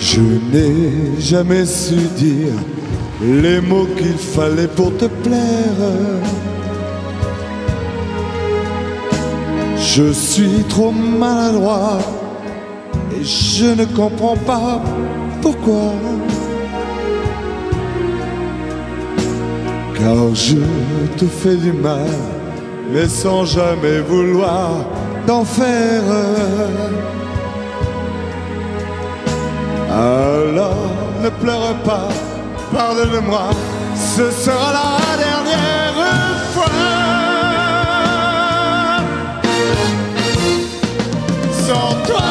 Je n'ai jamais su dire les mots qu'il fallait pour te plaire. Je suis trop maladroit et je ne comprends pas pourquoi. Car je te fais du mal, mais sans jamais vouloir t'en faire. Alors ne pleure pas, pardonne-moi, ce sera la dernière fois. Sans toi,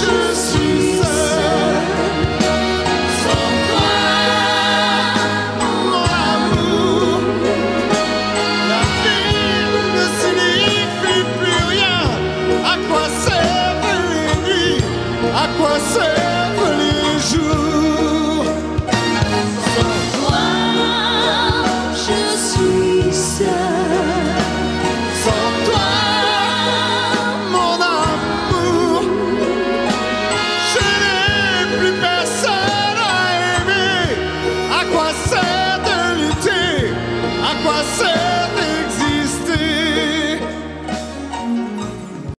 je suis seul. Sans toi, mon amour, la vie ne signifie plus rien. À quoi servent les nuits? À quoi servent les jours? I said